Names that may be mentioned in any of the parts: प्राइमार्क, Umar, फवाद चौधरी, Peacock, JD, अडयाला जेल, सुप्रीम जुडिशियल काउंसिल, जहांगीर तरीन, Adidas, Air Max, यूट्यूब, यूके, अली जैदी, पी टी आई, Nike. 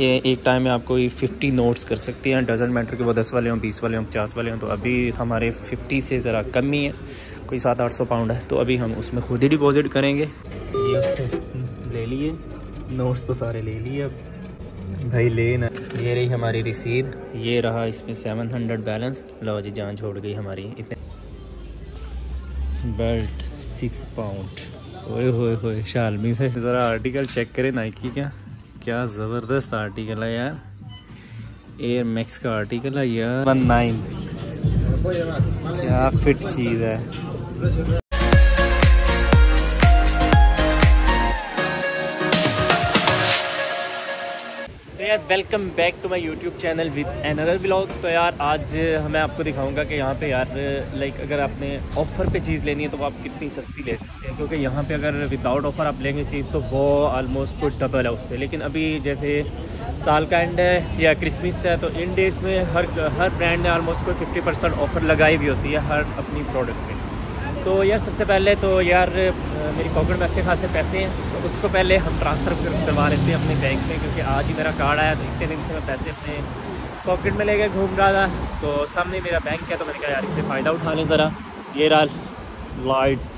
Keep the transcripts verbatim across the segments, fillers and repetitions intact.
एक टाइम में आपको ये फिफ्टी नोट्स कर सकते हैं, डजन मैटर कि वो दस वाले हों, बीस वाले हों, पचास वाले हों। तो अभी हमारे फिफ्टी से ज़रा कम ही है, कोई सात आठ सौ पाउंड है। तो अभी हम उसमें खुद ही डिपॉजिट करेंगे। ले लिए नोट्स तो सारे ले लिए अब भाई लेना। ये रही हमारी रसीद, ये रहा इसमें सेवन हंड्रेड बैलेंस। लो जी जान छोड़ गई हमारी। बेल्ट सिक्स पाउंड, ओए होए होए शाल में से। ज़रा आर्टिकल चेक करें नाइकी का, क्या ज़बरदस्त आर्टिकल है यार। एयर मैक्स का आर्टिकल है यार, वन नाइन क्या फिट चीज़ है। Welcome back to my यूट्यूब channel with another blog. तो यार आज मैं आपको दिखाऊंगा कि यहाँ पे यार लाइक अगर आपने ऑफ़र पे चीज़ लेनी है तो आप कितनी सस्ती ले सकते हैं, क्योंकि यहाँ पे अगर विदाउट ऑफ़र आप लेंगे चीज़ तो वो आलमोस्ट कुछ डबल है उससे। लेकिन अभी जैसे साल का एंड है या क्रिसमस है तो इन डेज़ में हर हर ब्रांड ने आलमोस्ट कोई फिफ्टी परसेंट ऑफ़र लगाई भी होती है हर अपनी प्रोडक्ट पर। तो यार सबसे पहले तो यार मेरी पॉकेट में अच्छे खासे पैसे हैं, तो उसको पहले हम ट्रांसफ़र करवा लेते हैं अपने बैंक में, क्योंकि आज ही मेरा कार्ड आया। तो इतने दिन से मैं पैसे अपने पॉकेट में लेके घूम रहा था, तो सामने मेरा बैंक है, तो मैंने कहा यार इससे फ़ायदा उठा लें ज़रा। ये रहा लाइट्स,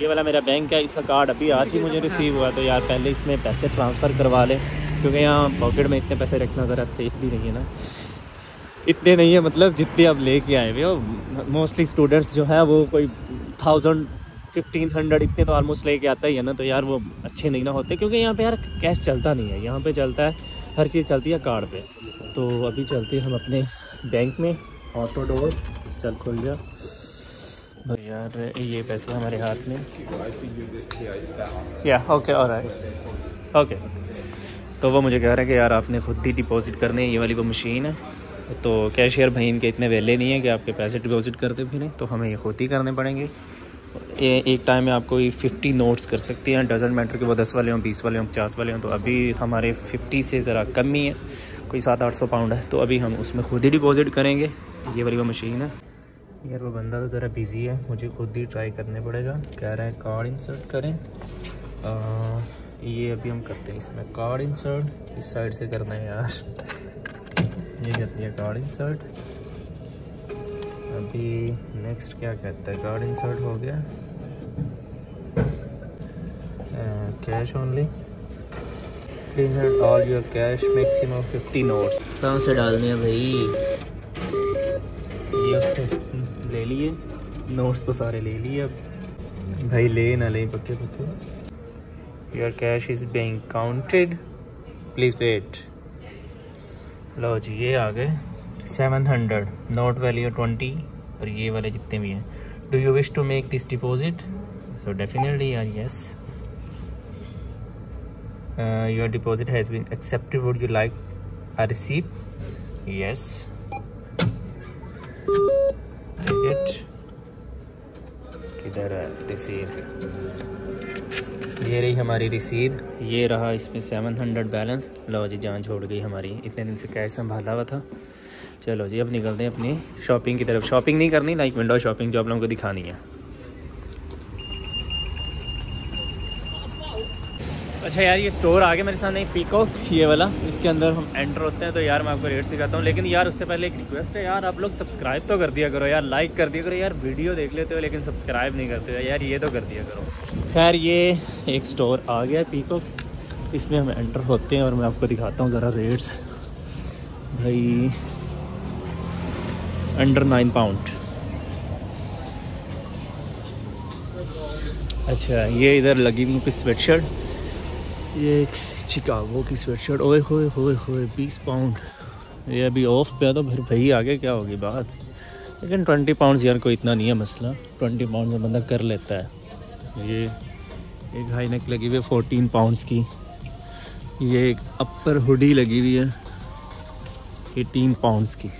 ये वाला मेरा बैंक है, इसका कार्ड अभी आज ही मुझे रिसीव हुआ। तो यार पहले इसमें पैसे ट्रांसफ़र करवा लें, क्योंकि यहाँ पॉकेट में इतने पैसे रखना ज़रा सेफ भी नहीं है ना। इतने नहीं है मतलब जितने आप लेके आए हुए हो। मोस्टली स्टूडेंट्स जो है वो कोई थाउजेंड फिफ्टीन हंड्रेड इतने तो आलमोस्ट लेके आता ही है ना। तो यार वो अच्छे नहीं ना होते, क्योंकि यहाँ पे यार कैश चलता नहीं है, यहाँ पे चलता है हर चीज़ चलती है कार्ड पे। तो अभी चलते हम अपने बैंक में। ऑटो डोर चल खुल जा भाई। यार ये पैसे हमारे हाथ में या ओके और ओके। तो वो मुझे कह रहा है कि यार आपने खुद ही डिपॉजिट करने, ये वाली वो मशीन है। तो कैशियर भाई इनके इतने वेले नहीं है कि आपके पैसे डिपॉजिट करते फिरें, तो हमें ये खुद ही करने पड़ेंगे। ए, एक टाइम में आपको ये फिफ्टी नोट्स कर सकते हैं, डजन मैटर कि वो दस वाले हों, बीस वाले हों, पचास वाले हों। तो अभी हमारे फिफ्टी से ज़रा कम ही है, कोई सात आठ सौ पाउंड है। तो अभी हम उसमें खुद ही डिपॉजिट करेंगे। ये वाली वो मशीन है। यार वो बंदा तो ज़रा बिजी है, मुझे खुद ही ट्राई करने पड़ेगा। कह रहा है कार्ड इंसर्ट करें। आ, ये अभी हम करते हैं इसमें कार्ड इंसर्ट, इस साइड से करना है यार। ये कहती है कार्ड इंसर्ट। अभी नेक्स्ट क्या कहता है, कार्ड इंसर्ट हो गया। Cash only, insert all your cash maximum fifty notes. कहाँ से डालने हैं भाई? ये ले लिए नोट्स तो सारे ले लिए अब भाई, ले ना ले पक्के पक्के। Your cash is being counted, please wait. लो जी ये आ गए seven hundred note value twenty, और ये वाले जितने भी हैं। Do you wish to make this deposit? So definitely यार yes, your deposit has been accepted, would you like a receipt? Yes. किधर है रिसीप्ट? ये रही हमारी रिसीप्ट, ये रहा इसमें सेवन हंड्रेड बैलेंस। लो जी जान छोड़ गई हमारी, इतने दिन से कैश संभाला हुआ था। चलो जी अब निकलते हैं अपनी शॉपिंग की तरफ। शॉपिंग नहीं करनी, लाइक विंडो शॉपिंग जो आप लोगों को दिखानी है। अच्छा यार ये स्टोर आ गया मेरे सामने, एक पीकॉक ये वाला, इसके अंदर हम एंटर होते हैं। तो यार मैं आपको रेट सिखाता हूँ, लेकिन यार उससे पहले एक रिक्वेस्ट है यार, आप लोग सब्सक्राइब तो कर दिया करो यार, लाइक कर दिया करो यार। वीडियो देख लेते हो लेकिन सब्सक्राइब नहीं करते हो यार, ये तो कर दिया करो। खैर ये एक स्टोर आ गया पीकॉक, इसमें हम एंटर होते हैं और मैं आपको दिखाता हूँ ज़रा रेट्स। भाई अंडर नाइन पाउंड। अच्छा ये इधर लगी हुई कुछ स्वेट शर्ट, ये एक शिकागो की स्वेटशर्ट, ओए होए होए होए बीस पाउंड। ये अभी ऑफ पे तो फिर भाई आगे क्या होगी बात, लेकिन ट्वेंटी पाउंड यार कोई इतना नहीं है मसला, ट्वेंटी पाउंड में बंदा कर लेता है। ये एक हाई नेक लगी हुई है फोर्टीन पाउंड्स की, ये एक अपर हुडी लगी हुई है एटीन पाउंड्स की।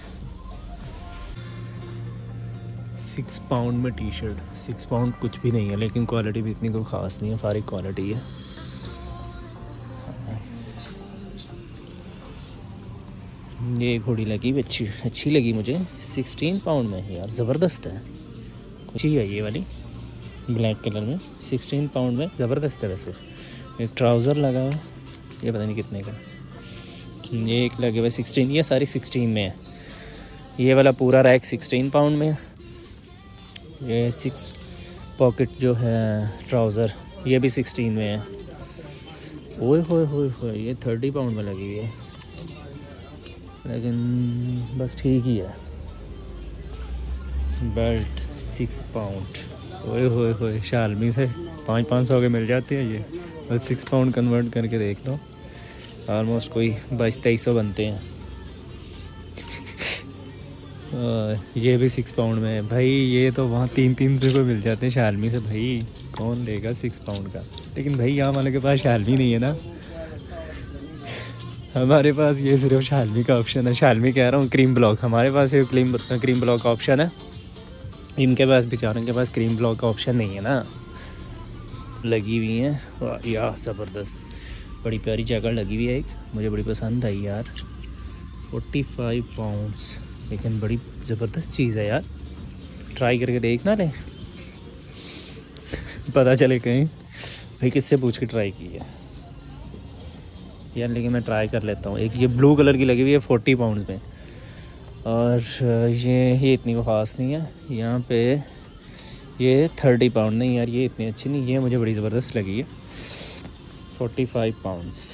सिक्स पाउंड में टी शर्ट, सिक्स पाउंड कुछ भी नहीं है, लेकिन क्वालिटी भी इतनी कोई ख़ास नहीं है, फारिक क्वालिटी है। ये घोड़ी लगी भी अच्छी अच्छी लगी मुझे, सिक्सटीन पाउंड में यार ज़बरदस्त है। कुछ ही है ये वाली ब्लैक कलर में, सिक्सटीन पाउंड में ज़बरदस्त है। वैसे एक ट्राउज़र लगा हुआ, ये पता नहीं कितने का, ये एक लगे हुए सिक्सटीन, ये सारी सिक्सटीन में है। ये वाला पूरा रैक सिक्सटीन पाउंड में है। ये सिक्स पॉकेट जो है ट्राउज़र ये भी सिक्सटीन में है। ओए होए होए होए, ये थर्टी पाउंड में लगी हुई है, लेकिन बस ठीक ही है। बेल्ट सिक्स पाउंड, ओए होए होए, शालमी से पाँच पाँच सौ के मिल जाती है ये, बस सिक्स पाउंड कन्वर्ट करके देख लो, ऑलमोस्ट कोई बाईस तेईस सौ बनते हैं। ये भी सिक्स पाउंड में है भाई, ये तो वहाँ तीन तीन सौ को मिल जाते हैं शालमी से। भाई कौन लेगा सिक्स पाउंड का, लेकिन भाई यहाँ वाले के पास शालमी नहीं है ना, हमारे पास ये सिर्फ शालमी का ऑप्शन है। शालमी कह रहा हूँ, क्रीम ब्लॉक, हमारे पास सिर्फ क्रीम क्रीम ब्लॉक का ऑप्शन है, इनके पास बेचारों के पास क्रीम ब्लॉक का ऑप्शन नहीं है ना। लगी हुई हैं यार ज़बरदस्त, बड़ी प्यारी जैकेट लगी हुई है एक, मुझे बड़ी पसंद आई यार, फोर्टी फाइव पाउंड्स, लेकिन बड़ी ज़बरदस्त चीज़ है यार, ट्राई करके देखना रे, पता चले कहीं भाई किससे पूछ के ट्राई की है यार, लेकिन मैं ट्राई कर लेता हूँ। एक ये ब्लू कलर की लगी हुई है फोर्टी पाउंड में, और ये ये इतनी को ख़ास नहीं है। यहाँ पे ये थर्टी पाउंड, नहीं यार ये इतनी अच्छी नहीं, ये मुझे बड़ी ज़बरदस्त लगी है, फोर्टी फाइव पाउंड्स।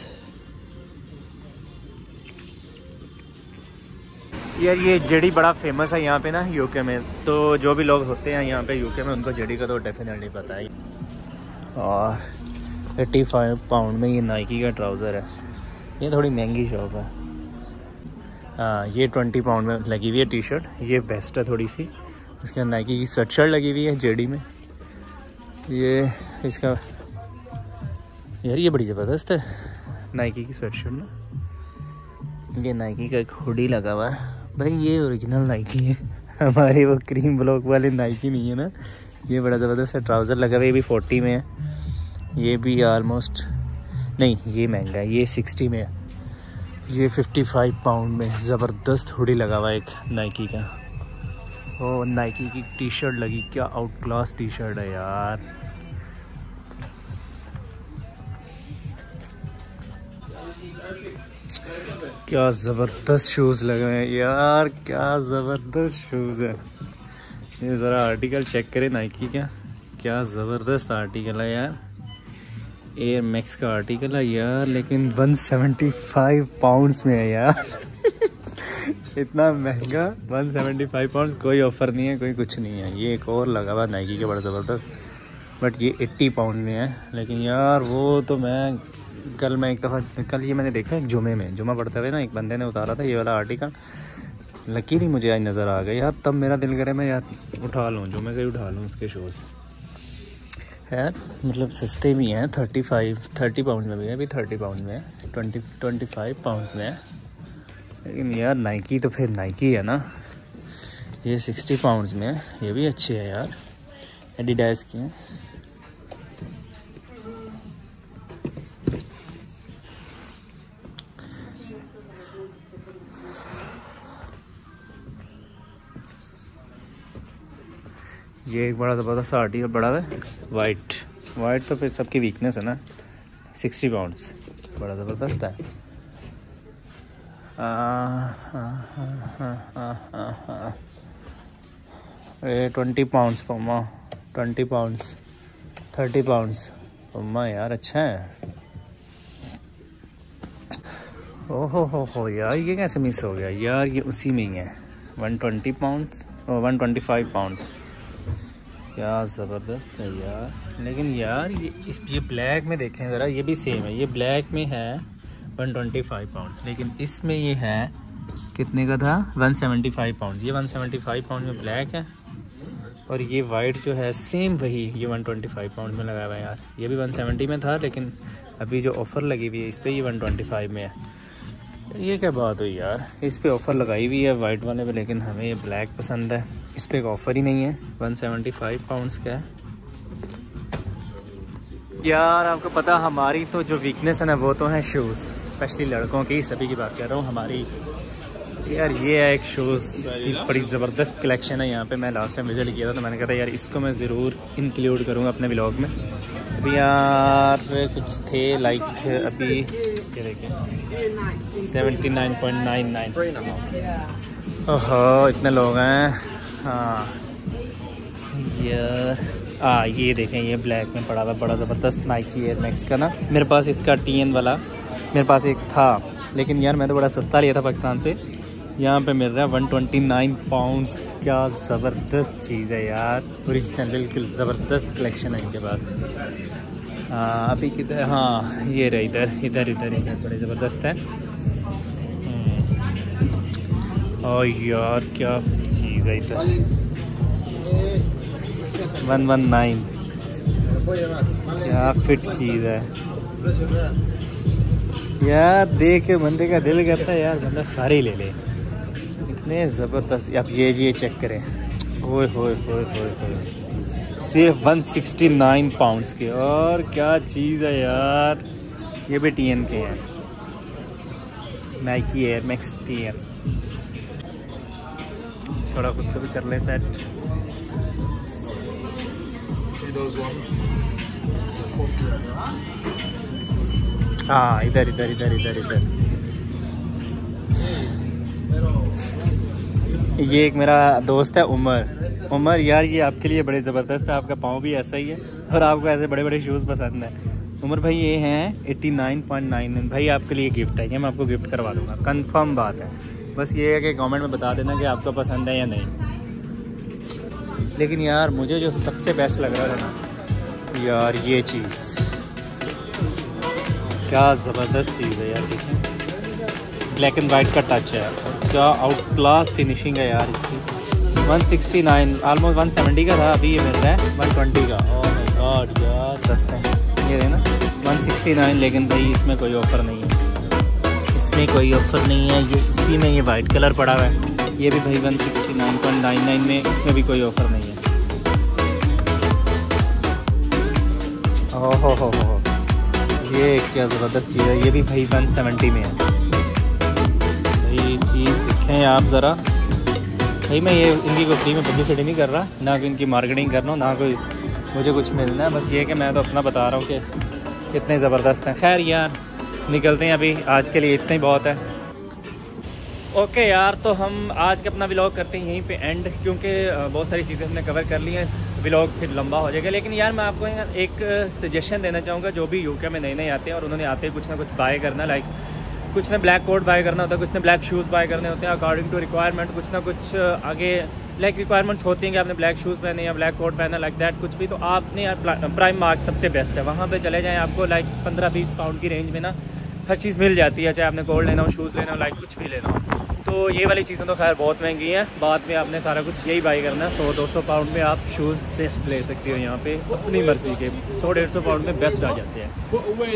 यार ये जेडी बड़ा फेमस है यहाँ पे ना यूके में, तो जो भी लोग होते हैं यहाँ पे यूके में उनको जेडी का तो डेफिनेटली पता है। और पचासी पाउंड में ये नाइकी का ट्राउज़र है, ये थोड़ी महंगी शॉप है। हाँ ये बीस पाउंड में लगी हुई है टी शर्ट, ये बेस्ट है थोड़ी सी। इसके अंदर नाइकी की स्वेट शर्ट लगी हुई है जेडी में, ये इसका यार ये बड़ी ज़बरदस्त है नाइकी की स्वेट शर्ट ना। ये नाइकी का एक हुडी लगा हुआ है भाई, ये ओरिजिनल नाइकी है, हमारे वो क्रीम ब्लॉक वाले नाइकी नहीं है ना। ये बड़ा ज़बरदस्त है, ट्राउज़र लगा हुआ है, ये भी फोर्टी में है, ये भी आलमोस्ट नहीं, ये महंगा है, ये सिक्सटी में है। ये फिफ्टी फाइव पाउंड में ज़बरदस्त हुडी लगा हुआ है एक नाइकी का, और नाइकी की टी शर्ट लगी, क्या आउट क्लास टी शर्ट है यार। क्या ज़बरदस्त शूज़ लगे हैं यार, क्या ज़बरदस्त शूज़ है। ये ज़रा आर्टिकल चेक करें नाइकी का, क्या ज़बरदस्त आर्टिकल है यार, एयर मैक्स का आर्टिकल है यार, लेकिन एक सौ पचहत्तर पाउंड्स में है यार इतना महंगा, एक सौ पचहत्तर पाउंड्स, कोई ऑफ़र नहीं है, कोई कुछ नहीं है। ये एक और लगा हुआ नाइकी के बड़ा ज़बरदस्त, बट ये अस्सी पाउंड में है, लेकिन यार वो तो मैं कल मैं एक दफ़ा कल ये मैंने देखा एक जुमे में, जुमा पड़ते हुए ना एक बंदे ने उतारा था ये वाला आर्टिकल, लकी नहीं मुझे आज नज़र आ गया यार, तब मेरा दिल करे मैं यार उठा लूँ, जुमे से उठा लूँ इसके शूज़ यार, मतलब सस्ते भी हैं, थर्टी फाइव थर्टी पाउंड में भी है, अभी थर्टी पाउंड में है, ट्वेंटी ट्वेंटी फाइव पाउंड में है, लेकिन यार नाइकी तो फिर नाइकी है ना। ये सिक्सटी पाउंड में है, ये भी अच्छी है यार, एडिडास की है। ये एक बड़ा ज़बरदस्त आर्टिकल बड़ा है वाइट, वाइट तो फिर सबकी वीकनेस है ना, सिक्सटी पाउंड्स बड़ा ज़बरदस्त है। आ, आ, आ, आ, आ, आ, आ, ए ट्वेंटी पाउंड्स पम्मा, ट्वेंटी पाउंड्स थर्टी पाउंड्स पम्मा यार, अच्छा है। ओहो हो हो यार, ये कैसे मिस हो गया यार, ये उसी में ही है, वन ट्वेंटी पाउंड्स और वन ट्वेंटी फाइव पाउंड्स, क्या ज़बरदस्त है यार। लेकिन यार ये इस ये ब्लैक में देखें ज़रा, ये भी सेम है, ये ब्लैक में है एक सौ पच्चीस पाउंड, लेकिन इसमें ये है कितने का था, एक सौ पचहत्तर पाउंड, ये एक सौ पचहत्तर पाउंड में ब्लैक है, और ये वाइट जो है सेम वही, ये एक सौ पच्चीस पाउंड में लगा हुआ है यार, ये भी एक सौ सत्तर में था, लेकिन अभी जो ऑफ़र लगी हुई है इस पर ये एक सौ पच्चीस में है। ये क्या बात हुई यार, इस पर ऑफ़र लगाई हुई है वाइट वाले पर, लेकिन हमें ये ब्लैक पसंद है, इस पर एक ऑफ़र ही नहीं है, एक सौ पचहत्तर पाउंड्स का है। यार आपको पता हमारी तो जो वीकनेस है ना वो तो है शूज़, स्पेशली लड़कों की, सभी की बात कर रहा हूँ हमारी। यार ये है एक शूज़ की बड़ी ज़बरदस्त कलेक्शन है यहाँ पे, मैं लास्ट टाइम विज़िट किया था तो मैंने कहा था यार इसको मैं ज़रूर इंक्लूड करूँगा अपने व्लॉग में। अभी यार कुछ थे लाइक अभी ये देखें seventy nine point nine nine. ओहो इतने लोग हैं। हाँ यार आ, ये देखें ये ब्लैक में पड़ा था, बड़ा ज़बरदस्त नाइकी एयर मैक्स का ना। मेरे पास इसका टी एन वाला मेरे पास एक था, लेकिन यार मैं तो बड़ा सस्ता लिया था पाकिस्तान से। यहाँ पे मिल रहा है वन ट्वेंटी नाइन पाउंड्स। क्या ज़बरदस्त चीज़ है यार, ओरिजिनल बिल्कुल ज़बरदस्त कलेक्शन है इनके पास। आ, अभी किधर, हाँ ये रहा इधर इधर इधर इधर बड़े ज़बरदस्त है। और यार क्या चीज़ है इधर वन वन नाइन, क्या फिट चीज़ है यार। देख के बंदे का दिल करता है यार बंदा सारे ले ले, इतने ज़बरदस्त। आप ये जी ये चेक करें, ओए होए होए होए होए, सिर्फ वन सिक्सटी नाइन पाउंड्स के। और क्या चीज़ है यार, ये भी टी एन के हैं, Nike Air Max T N. थोड़ा खुद को भी कर ले सेट। हाँ इधर इधर इधर इधर इधर ये एक मेरा दोस्त है उमर। उमर यार ये आपके लिए बड़े ज़बरदस्त है, आपका पाँव भी ऐसा ही है और आपको ऐसे बड़े बड़े शूज़ पसंद हैं। उमर भाई ये हैं eighty nine point nine nine. भाई आपके लिए गिफ्ट है, ये मैं आपको गिफ्ट करवा दूँगा, कंफर्म बात है। बस ये है कि कमेंट में बता देना कि आपको पसंद है या नहीं। लेकिन यार मुझे जो सबसे बेस्ट लग रहा था ना यार, ये चीज़ क्या ज़बरदस्त चीज़ है यार। देखें ब्लैक एंड वाइट का टच है और क्या आउट क्लास फिनिशिंग है यार इसकी। One sixty nine almost one seventy का था, अभी ये मिल रहा है वन ट्वेंटी का। ओह माय गॉड यार सस्ता है ये है ना वन सिक्सटी नाइन। लेकिन भाई इसमें कोई ऑफ़र नहीं है, इसमें कोई ऑफ़र नहीं है। ये इसी में ये वाइट कलर पड़ा हुआ है, ये भी भाई one sixty nine point nine nine में, इसमें भी कोई ऑफ़र नहीं है। ओह हो हो हो, ये क्या ज़बरदस्त चीज़ है। ये भी भाई वन सेवेंटी में है। ये चीज़ देखें आप ज़रा। भाई मैं ये इनकी कोई फ्री में पब्लिसिटी नहीं कर रहा, ना कोई इनकी मार्केटिंग करना, ना कोई मुझे कुछ मिलना है। बस ये कि मैं तो अपना बता रहा हूँ कि कितने ज़बरदस्त हैं। खैर यार निकलते हैं, अभी आज के लिए इतना ही बहुत है। ओके यार तो हम आज का अपना व्लॉग करते हैं यहीं पे एंड, क्योंकि बहुत सारी चीज़ें हमने कवर कर ली हैं, व्लॉग फिर लंबा हो जाएगा। लेकिन यार मैं आपको एक सजेशन देना चाहूँगा, जो भी यूके में नए नए आते हैं और उन्होंने आते ही कुछ ना कुछ बाय करना, लाइक कुछ ने ब्लैक कोट बाय करना होता है, कुछ ने ब्लैक शूज़ बाय करने होते हैं अकॉर्डिंग टू रिक्वायरमेंट। कुछ ना कुछ आगे लाइक रिक्वायरमेंट्स होती हैं कि आपने ब्लैक शूज़ पहने या ब्लैक कोट पहना, लाइक दैट कुछ भी। तो आपने यार प्राइमार्क सबसे बेस्ट है, वहाँ पर चले जाएँ, आपको लाइक पंद्रह बीस पाउंड की रेंज में ना हर चीज़ मिल जाती है, चाहे आपने कोट लेना हो, शूज़ लेना हो, लाइक कुछ भी लेना हो। तो ये वाली चीज़ें तो खैर बहुत महंगी हैं, बाद में आपने सारा कुछ यही बाई करना है। सौ दो सौ पाउंड में आप शूज़ बेस्ट ले सकते हो यहाँ पे, अपनी मर्जी के सौ डेढ़ सौ पाउंड में बेस्ट आ जाते हैं।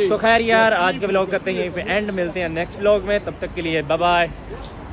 तो खैर यार आज के व्लॉग करते हैं यहीं पे एंड, मिलते हैं नेक्स्ट व्लॉग में, तब तक के लिए बाय बाय।